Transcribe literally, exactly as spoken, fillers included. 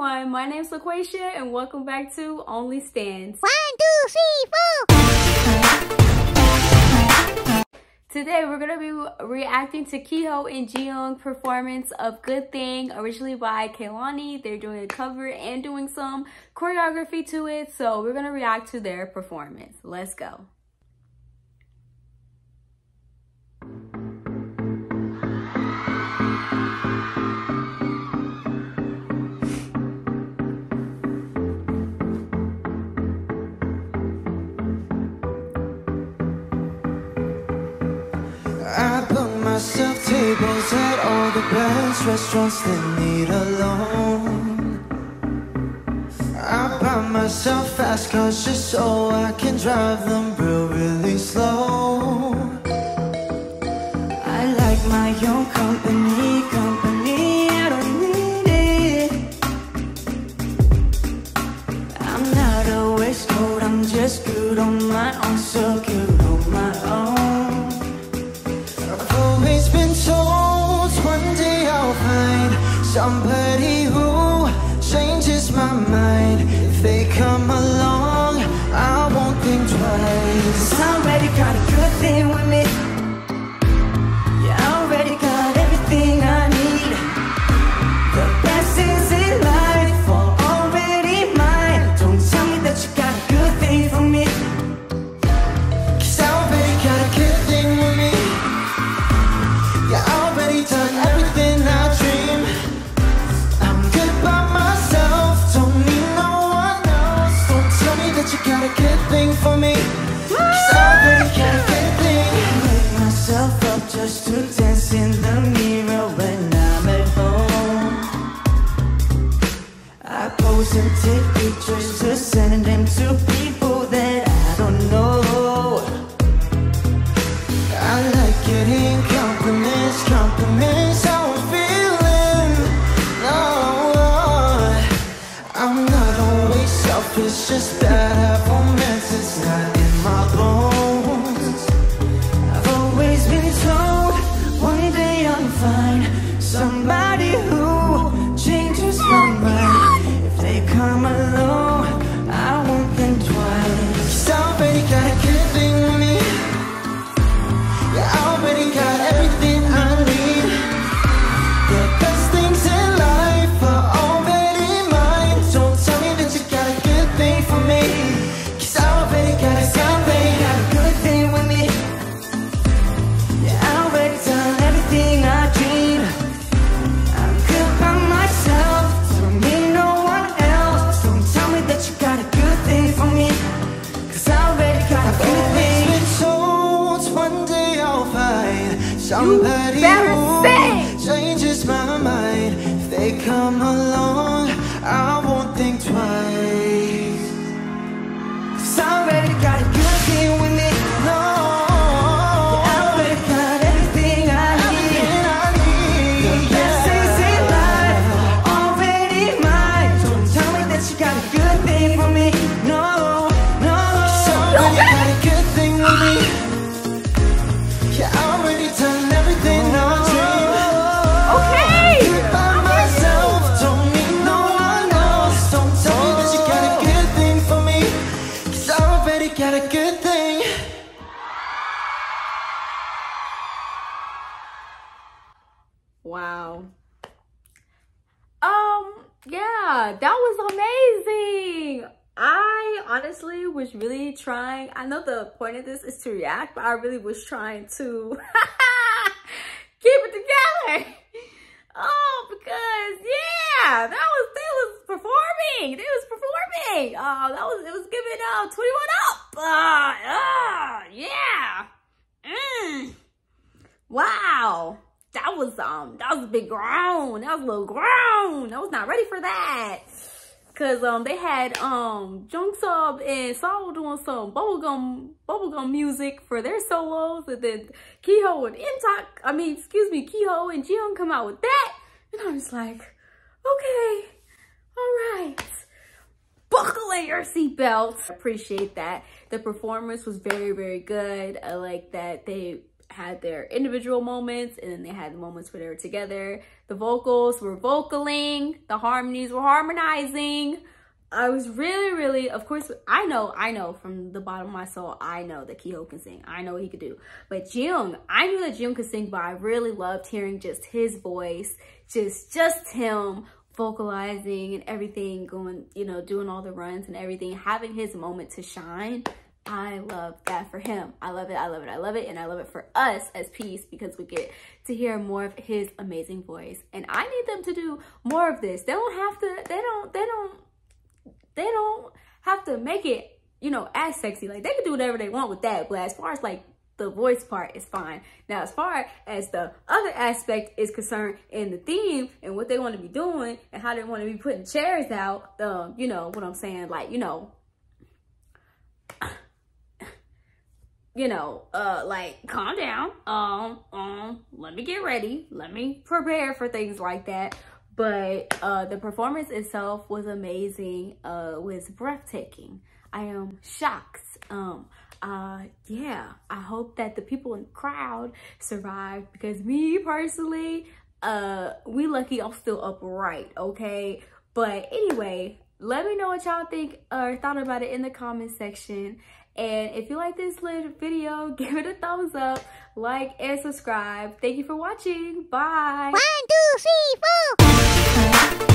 everyone, my name is Laquaatia and welcome back to Only Stands. One, two, three, four. Today we're gonna be reacting to Keeho and Jiung performance of Good Thing, originally by Kehlani. They're doing a cover and doing some choreography to it, so we're gonna react to their performance. Let's go. Myself tables at all the best restaurants that need a loan. I buy myself fast cars just so I can drive them real, really slow. I like my own company, company, I don't need it. I'm not a waistcoat, I'm just good on my own, so good on my own. Somebody who changes my mind. If they come along, I won't think twice. I already got a good thing with me. Yeah, I already got everything I need. The best is in life are already mine. Don't tell me that you got a good thing for me, 'cause I already got a good thing with me. Yeah, I already done everything I dream. For me, 'cause I already got a good thing. I make myself up just to dance in the mirror when I'm at home. I pose and take pictures to send them to people that I don't know. I like getting compliments, compliments how I'm feeling. No, I'm not always selfish, just that I've it's not in my bones. I've always been told one day I'll find somebody who changes my mind. If they come along, I won't think twice. 'Cause I already got a good thing with me. Yeah, I already got everything I need. The best things in life are already mine. Don't tell me that you got a good thing for me. Somebody who changes my mind. If they come along, I won't think twice. 'Cause I already got a good thing with me. No, I already got everything I need. The best things in life are already mine. Don't tell me that you got a good thing for me. No, no, 'cause I already got a good thing with me. Yeah, I already done. Wow. Um, yeah, that was amazing. I honestly was really trying. I know the point of this is to react, but I really was trying to keep it together. Oh, because yeah, that was they was performing. They was performing. Oh, uh, that was it was giving uh twenty-one up. Uh, uh yeah. Mm. Wow. That was um that was a big groan. That was a little groan. I was not ready for that. 'Cause um they had um Jungsub and Sol doing some bubblegum bubblegum music for their solos, and then Keeho and Intak, I mean excuse me, Keeho and Jiung come out with that. And I'm just like, okay, all right. Buckle in your seatbelts. Appreciate that. The performance was very, very good. I like that they had their individual moments, and then they had the moments where they were together. The vocals were vocaling, the harmonies were harmonizing. I was really, really, of course, I know, I know from the bottom of my soul, I know that Keeho can sing. I know what he could do. But Jiung, I knew that Jiung could sing, but I really loved hearing just his voice, just, just him vocalizing and everything, going, you know, doing all the runs and everything, having his moment to shine. I love that for him. I love it, I love it, I love it, and I love it for us as Peace, because we get to hear more of his amazing voice. And I need them to do more of this. They don't have to, they don't, they don't, they don't have to make it, you know, as sexy. Like, they can do whatever they want with that, but as far as like the voice part is fine. Now, as far as the other aspect is concerned, and the theme and what they want to be doing and how they want to be putting chairs out, um, you know what I'm saying? Like, you know, you know, uh, like, calm down. Um, um, let me get ready. Let me prepare for things like that. But uh, the performance itself was amazing, uh, was breathtaking. I am shocked. Um, uh, yeah, I hope that the people in the crowd survived, because me personally, uh, we lucky I'm still upright, okay? But anyway, let me know what y'all think or thought about it in the comment section. And if you like this little video, give it a thumbs up, like, and subscribe. Thank you for watching. Bye. one, two, three, four.